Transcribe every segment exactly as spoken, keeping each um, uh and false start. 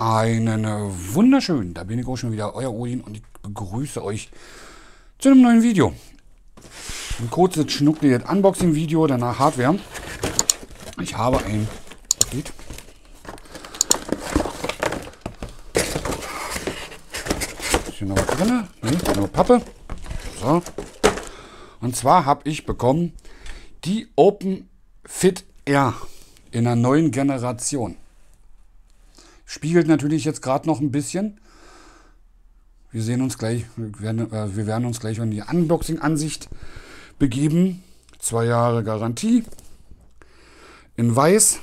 Einen wunderschönen, da bin ich auch schon wieder, euer Odin, und ich begrüße euch zu einem neuen Video. Ein kurzes schnuckliges Unboxing-Video, danach Hardware. Ich habe ein Paket. Ist hier noch was drin? Ne, nur Pappe. So. Und zwar habe ich bekommen die OpenFit Air in der neuen Generation. Spiegelt natürlich jetzt gerade noch ein bisschen. Wir sehen uns gleich, wir werden, äh, wir werden uns gleich in die Unboxing-Ansicht begeben. Zwei Jahre Garantie. In weiß.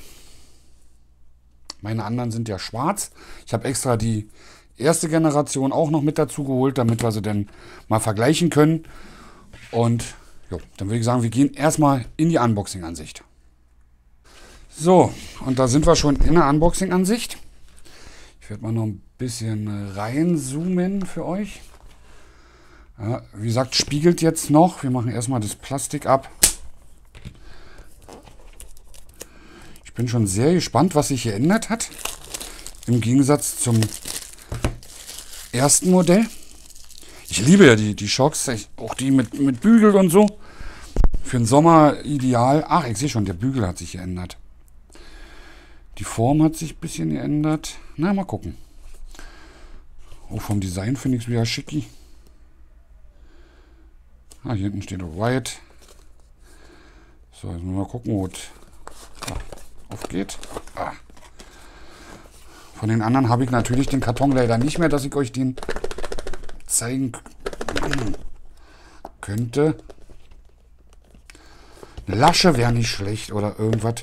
Meine anderen sind ja schwarz. Ich habe extra die erste Generation auch noch mit dazu geholt, damit wir sie dann mal vergleichen können. Und jo, dann würde ich sagen, wir gehen erstmal in die Unboxing-Ansicht. So, und da sind wir schon in der Unboxing-Ansicht. Ich werde mal noch ein bisschen reinzoomen für euch. Ja, wie gesagt, spiegelt jetzt noch. Wir machen erstmal das Plastik ab. Ich bin schon sehr gespannt, was sich geändert hat. Im Gegensatz zum ersten Modell. Ich liebe ja die, die Shocks, auch die mit, mit Bügel und so. Für den Sommer ideal. Ach, ich sehe schon, der Bügel hat sich geändert. Die Form hat sich ein bisschen geändert. Na, mal gucken. Oh, vom Design finde ich es wieder schicki. Ah, hier hinten steht White. So, jetzt mal gucken, wo es aufgeht. Ah. Von den anderen habe ich natürlich den Karton leider nicht mehr, dass ich euch den zeigen könnte. Eine Lasche wäre nicht schlecht oder irgendwas.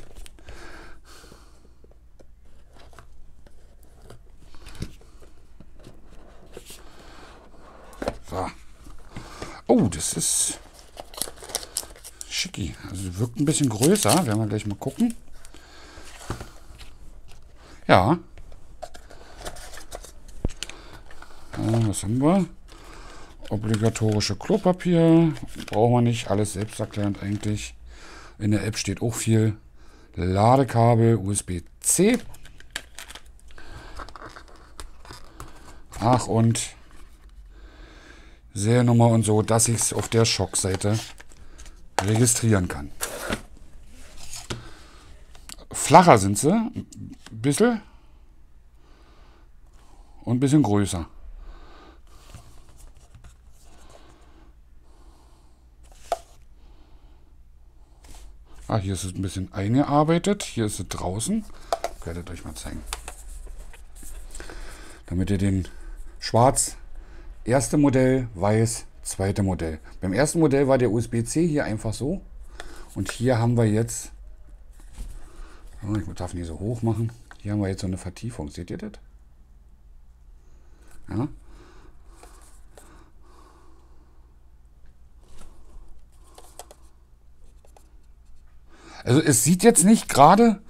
Oh, das ist schicki. Also wirkt ein bisschen größer. Werden wir gleich mal gucken. Ja. Ja, was haben wir? Obligatorische Klopapier. Brauchen wir nicht. Alles selbsterklärend eigentlich. In der App steht auch viel. Ladekabel, U S B C. Ach, und Seriennummer und so, dass ich es auf der Schockseite registrieren kann. Flacher sind sie, ein bisschen. Und ein bisschen größer. Ah, hier ist es ein bisschen eingearbeitet. Hier ist es draußen. Ich werde euch mal zeigen. Damit ihr den schwarz. Erste Modell, weiß, zweite Modell. Beim ersten Modell war der U S B C hier einfach so. Und hier haben wir jetzt, oh, ich darf nicht so hoch machen, hier haben wir jetzt so eine Vertiefung. Seht ihr das? Ja. Also es sieht jetzt nicht gerade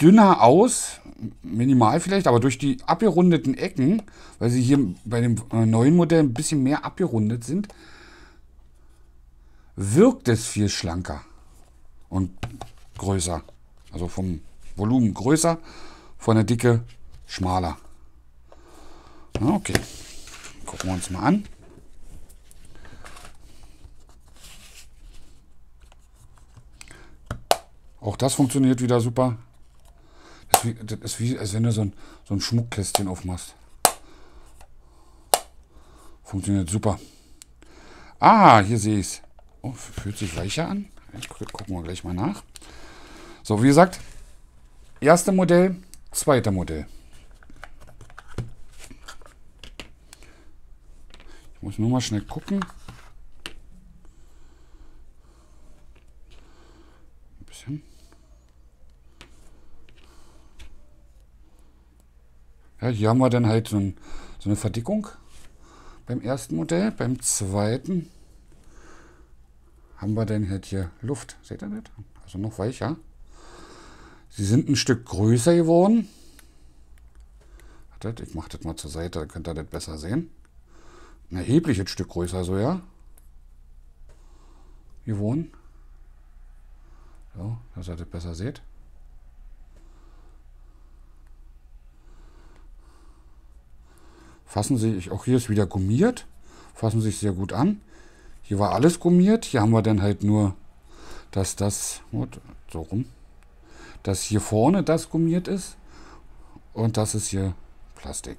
dünner aus, minimal vielleicht, aber durch die abgerundeten Ecken, weil sie hier bei dem neuen Modell ein bisschen mehr abgerundet sind, wirkt es viel schlanker und größer. Also vom Volumen größer, von der Dicke schmaler. Okay, gucken wir uns mal an. Auch das funktioniert wieder super. Das ist wie, als wenn du so ein, so ein Schmuckkästchen aufmachst. Funktioniert super. Ah, hier sehe ich es. Oh, fühlt sich weicher an. Gucken wir gleich mal nach. So, wie gesagt, erste Modell, zweiter Modell. Ich muss nur mal schnell gucken. Ein bisschen. Ja, hier haben wir dann halt so, ein, so eine Verdickung beim ersten Modell. Beim zweiten haben wir dann halt hier Luft. Seht ihr das? Also noch weicher. Sie sind ein Stück größer geworden. Wartet, ich mache das mal zur Seite, da könnt ihr das besser sehen. Ein erhebliches Stück größer, so ja. Geworden. So, dass ihr das besser seht. fassen sich, auch hier ist wieder gummiert, fassen sich sehr gut an. Hier war alles gummiert, hier haben wir dann halt nur, dass das, so rum, dass hier vorne das gummiert ist und das ist hier Plastik.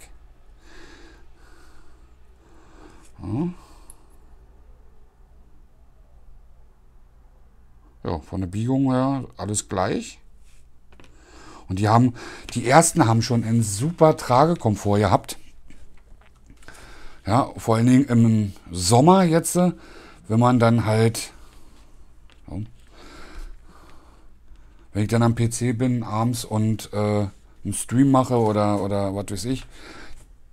Ja. Ja, von der Biegung her alles gleich. Und die haben, die ersten haben schon einen super Tragekomfort gehabt. Ja, vor allen Dingen im Sommer jetzt, wenn man dann halt, wenn ich dann am P C bin abends und äh, einen Stream mache oder, oder was weiß ich,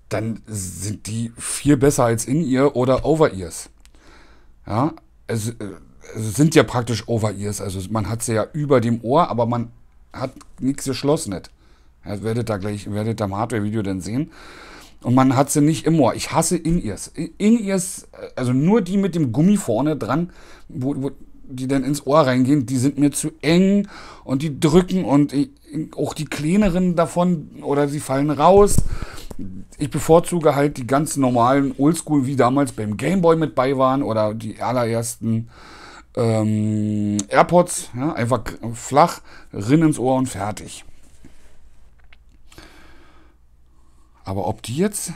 dann sind die viel besser als In-Ear oder Over-Ears. Ja, es, es sind ja praktisch Over-Ears, also man hat sie ja über dem Ohr, aber man hat nichts geschlossen. Das werdet ihr gleich, werdet ihr im Hardware-Video dann sehen. Und man hat sie nicht im Ohr. Ich hasse In-Ears. In-Ears, also nur die mit dem Gummi vorne dran, wo, wo die dann ins Ohr reingehen, die sind mir zu eng und die drücken und ich, auch die kleineren davon oder sie fallen raus. Ich bevorzuge halt die ganz normalen Oldschool, wie damals beim Gameboy mit bei waren oder die allerersten ähm, AirPods. Ja, einfach flach, rinn ins Ohr und fertig. Aber ob die jetzt,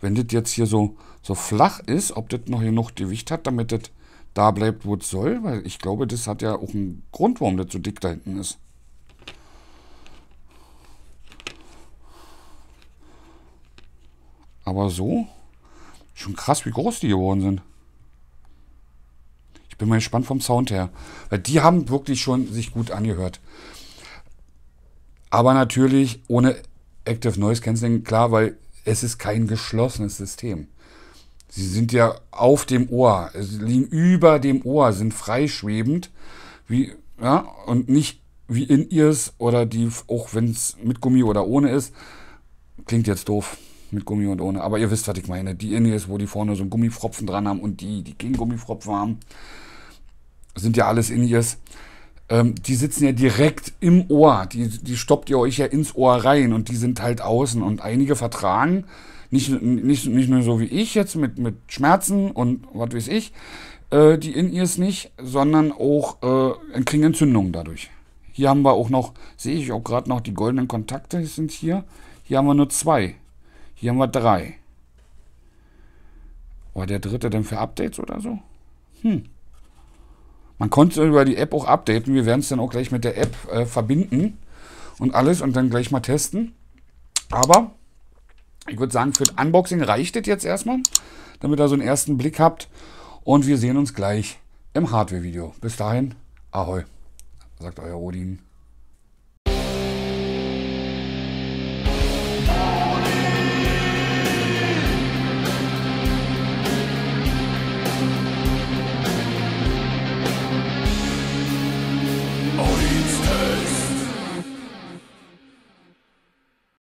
wenn das jetzt hier so, so flach ist, ob das noch genug Gewicht hat, damit das da bleibt, wo es soll, weil ich glaube, das hat ja auch einen Grund, warum das so dick da hinten ist. Aber so, schon krass, wie groß die geworden sind. Ich bin mal gespannt vom Sound her, weil die haben wirklich schon sich gut angehört. Aber natürlich ohne Active Noise Cancelling, klar, weil es ist kein geschlossenes System. Sie sind ja auf dem Ohr, sie liegen über dem Ohr, sind freischwebend, wie, ja, und nicht wie In-Ears oder die, auch wenn es mit Gummi oder ohne ist, klingt jetzt doof, mit Gummi und ohne, aber ihr wisst, was ich meine, die In-Ears, wo die vorne so einen Gummifropfen dran haben und die, die keinen Gummifropfen haben, sind ja alles In-Ears. Ähm, die sitzen ja direkt im Ohr, die, die stoppt ihr euch ja ins Ohr rein und die sind halt außen und einige vertragen, nicht, nicht, nicht nur so wie ich jetzt mit, mit Schmerzen und was weiß ich, äh, die In-Ears nicht, sondern auch äh, kriegen Entzündungen dadurch. Hier haben wir auch noch, sehe ich auch gerade noch, die goldenen Kontakte sind hier, hier haben wir nur zwei, hier haben wir drei. War der dritte denn für Updates oder so? Hm. Man konnte über die App auch updaten. Wir werden es dann auch gleich mit der App äh, verbinden und alles und dann gleich mal testen. Aber ich würde sagen, für das Unboxing reicht es jetzt erstmal, damit ihr so einen ersten Blick habt. Und wir sehen uns gleich im Hardware-Video. Bis dahin, ahoi, sagt euer Odin.